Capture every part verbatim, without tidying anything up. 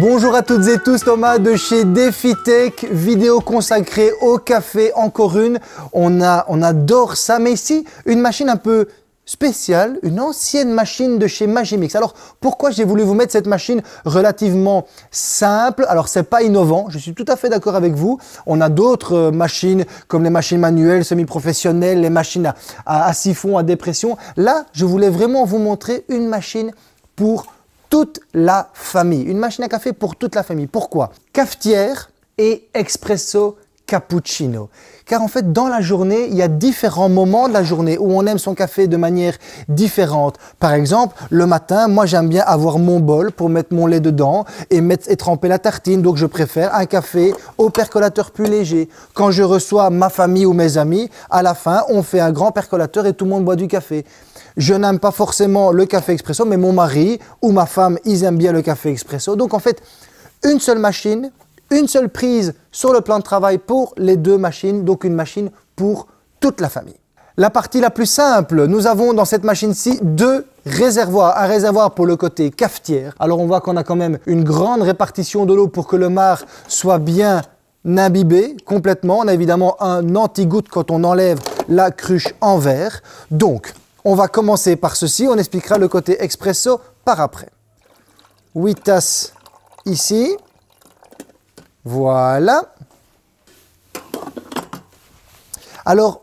Bonjour à toutes et tous, Thomas de chez DefiTech, vidéo consacrée au café, encore une. On, a, on adore ça, mais ici, une machine un peu spéciale, une ancienne machine de chez Magimix. Alors, pourquoi j'ai voulu vous mettre cette machine relativement simple? Alors, c'est pas innovant, je suis tout à fait d'accord avec vous. On a d'autres euh, machines, comme les machines manuelles, semi-professionnelles, les machines à, à, à siphon, à dépression. Là, je voulais vraiment vous montrer une machine pour toute la famille. Une machine à café pour toute la famille. Pourquoi? Cafetière et expresso cappuccino. Car en fait, dans la journée, il y a différents moments de la journée où on aime son café de manière différente. Par exemple, le matin, moi j'aime bien avoir mon bol pour mettre mon lait dedans et, mettre, et tremper la tartine. Donc je préfère un café au percolateur plus léger. Quand je reçois ma famille ou mes amis, à la fin, on fait un grand percolateur et tout le monde boit du café. Je n'aime pas forcément le café expresso, mais mon mari ou ma femme, ils aiment bien le café expresso. Donc en fait, une seule machine, une seule prise sur le plan de travail pour les deux machines, donc une machine pour toute la famille. La partie la plus simple, nous avons dans cette machine-ci deux réservoirs. Un réservoir pour le côté cafetière. Alors on voit qu'on a quand même une grande répartition de l'eau pour que le marc soit bien imbibé complètement. On a évidemment un anti-goutte quand on enlève la cruche en verre. Donc, on va commencer par ceci, on expliquera le côté expresso par après. huit tasses ici. Voilà. Alors,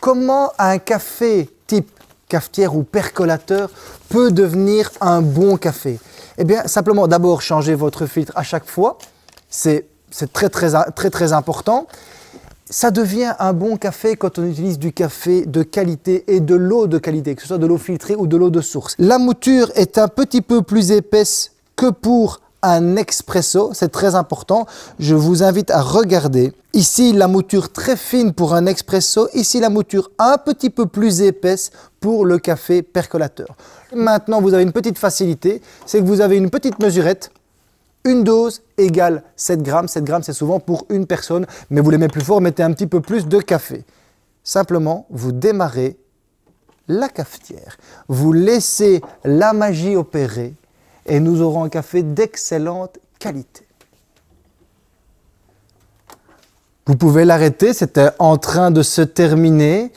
comment un café type cafetière ou percolateur peut devenir un bon café? Eh bien, simplement, d'abord, changez votre filtre à chaque fois. C'est très, très, très, très important. Ça devient un bon café quand on utilise du café de qualité et de l'eau de qualité, que ce soit de l'eau filtrée ou de l'eau de source. La mouture est un petit peu plus épaisse que pour un expresso, c'est très important. Je vous invite à regarder. Ici, la mouture très fine pour un expresso. Ici, la mouture un petit peu plus épaisse pour le café percolateur. Maintenant, vous avez une petite facilité, c'est que vous avez une petite mesurette. Une dose égale sept grammes. sept grammes, c'est souvent pour une personne, mais vous l'aimez plus fort, mettez un petit peu plus de café. Simplement, vous démarrez la cafetière. Vous laissez la magie opérer. Et nous aurons un café d'excellente qualité. Vous pouvez l'arrêter, c'était en train de se terminer.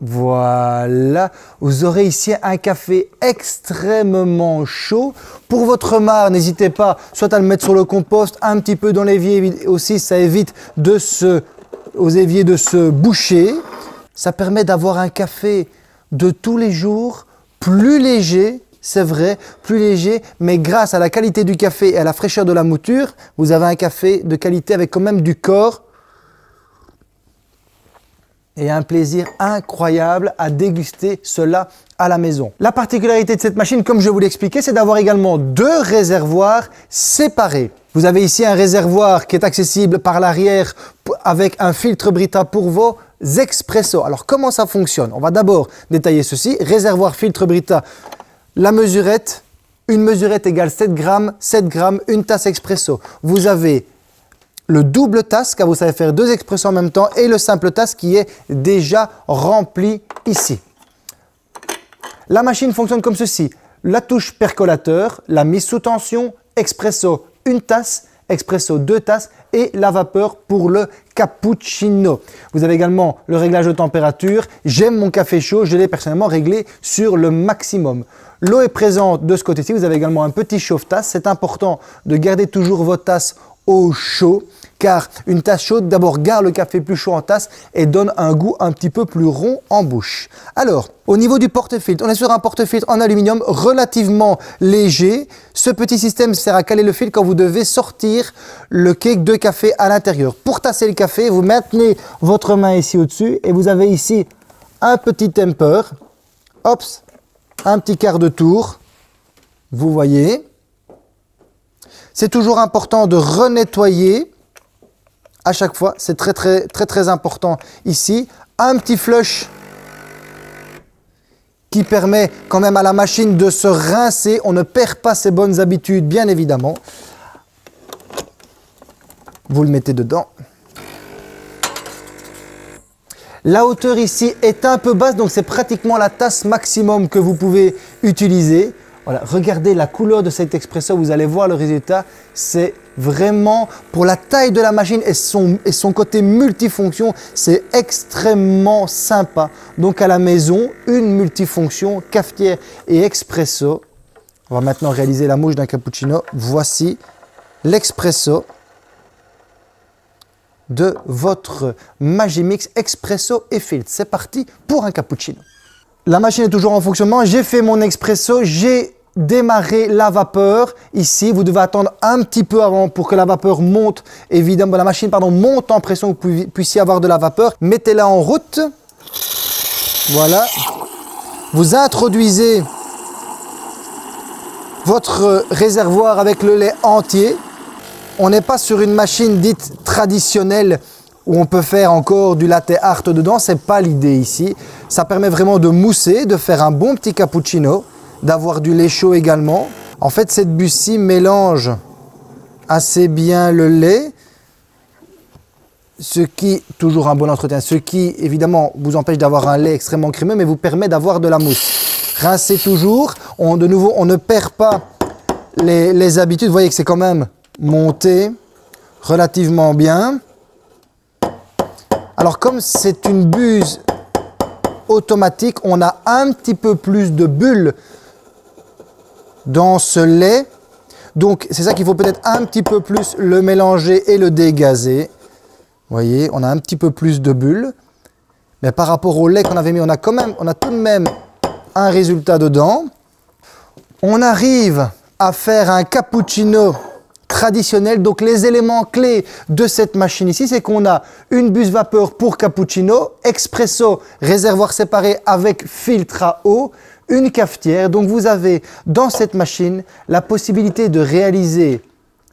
Voilà, vous aurez ici un café extrêmement chaud. Pour votre marc, n'hésitez pas soit à le mettre sur le compost, un petit peu dans l'évier aussi, ça évite de se, aux éviers de se boucher. Ça permet d'avoir un café de tous les jours, plus léger, c'est vrai, plus léger, mais grâce à la qualité du café et à la fraîcheur de la mouture, vous avez un café de qualité avec quand même du corps et un plaisir incroyable à déguster cela à la maison. La particularité de cette machine, comme je vous l'expliquais, c'est d'avoir également deux réservoirs séparés. Vous avez ici un réservoir qui est accessible par l'arrière avec un filtre Brita pour vos expresso. Alors comment ça fonctionne? On va d'abord détailler ceci. Réservoir filtre Brita, la mesurette, une mesurette égale sept grammes, sept grammes, une tasse expresso. Vous avez le double tasse, car vous savez faire deux expressos en même temps, et le simple tasse qui est déjà rempli ici. La machine fonctionne comme ceci. La touche percolateur, la mise sous tension, expresso une tasse, expresso deux tasses et la vapeur pour le cappuccino. Vous avez également le réglage de température. J'aime mon café chaud, je l'ai personnellement réglé sur le maximum. L'eau est présente de ce côté-ci. Vous avez également un petit chauffe-tasse. C'est important de garder toujours vos tasses au chaud, car une tasse chaude d'abord garde le café plus chaud en tasse et donne un goût un petit peu plus rond en bouche. Alors, au niveau du porte-filtre, on est sur un porte-filtre en aluminium relativement léger. Ce petit système sert à caler le filtre quand vous devez sortir le cake de café à l'intérieur. Pour tasser le café, vous maintenez votre main ici au-dessus et vous avez ici un petit temper. Hop, un petit quart de tour, vous voyez. C'est toujours important de renettoyer à chaque fois, c'est très très très très important ici. Un petit flush qui permet quand même à la machine de se rincer, on ne perd pas ses bonnes habitudes bien évidemment. Vous le mettez dedans. La hauteur ici est un peu basse, donc c'est pratiquement la tasse maximum que vous pouvez utiliser. Voilà, regardez la couleur de cet expresso, vous allez voir le résultat, c'est vraiment, pour la taille de la machine et son, et son côté multifonction, c'est extrêmement sympa. Donc à la maison, une multifonction, cafetière et expresso. On va maintenant réaliser la mouche d'un cappuccino. Voici l'expresso de votre Magimix Expresso et Filtre. C'est parti pour un cappuccino. La machine est toujours en fonctionnement. J'ai fait mon expresso, j'ai démarrer la vapeur. Ici, vous devez attendre un petit peu avant pour que la vapeur monte, évidemment, la machine pardon, monte en pression, que vous puissiez avoir de la vapeur. Mettez-la en route. Voilà. Vous introduisez votre réservoir avec le lait entier. On n'est pas sur une machine dite traditionnelle où on peut faire encore du latte art dedans. C'est pas l'idée ici. Ça permet vraiment de mousser, de faire un bon petit cappuccino, d'avoir du lait chaud également. En fait, cette bucie mélange assez bien le lait, ce qui, toujours un bon entretien, ce qui évidemment vous empêche d'avoir un lait extrêmement crémeux, mais vous permet d'avoir de la mousse. Rincez toujours, on, de nouveau, on ne perd pas les, les habitudes. Vous voyez que c'est quand même monté relativement bien. Alors comme c'est une buse automatique, on a un petit peu plus de bulles dans ce lait, donc c'est ça qu'il faut peut-être un petit peu plus le mélanger et le dégazer. Vous voyez, on a un petit peu plus de bulles, mais par rapport au lait qu'on avait mis, on a quand même, on a tout de même un résultat dedans. On arrive à faire un cappuccino traditionnel. Donc les éléments clés de cette machine ici, c'est qu'on a une buse vapeur pour cappuccino, expresso, réservoir séparé avec filtre à eau, une cafetière. Donc vous avez dans cette machine la possibilité de réaliser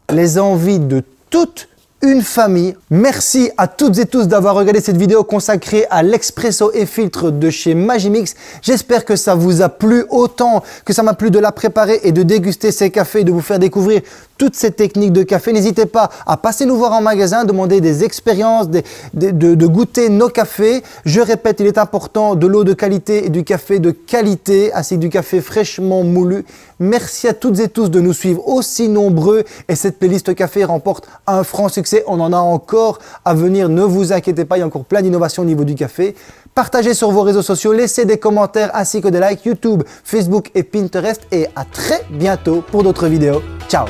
les envies de toute une famille. Merci à toutes et tous d'avoir regardé cette vidéo consacrée à l'expresso et filtre de chez Magimix. J'espère que ça vous a plu autant que ça m'a plu de la préparer et de déguster ces cafés et de vous faire découvrir toutes ces techniques de café. N'hésitez pas à passer nous voir en magasin, demander des expériences, des, des, de, de goûter nos cafés. Je répète, il est important de l'eau de qualité et du café de qualité, ainsi que du café fraîchement moulu. Merci à toutes et tous de nous suivre aussi nombreux. Et cette playlist café remporte un franc succès. On en a encore à venir. Ne vous inquiétez pas, il y a encore plein d'innovations au niveau du café. Partagez sur vos réseaux sociaux, laissez des commentaires ainsi que des likes YouTube, Facebook et Pinterest. Et à très bientôt pour d'autres vidéos. Ciao!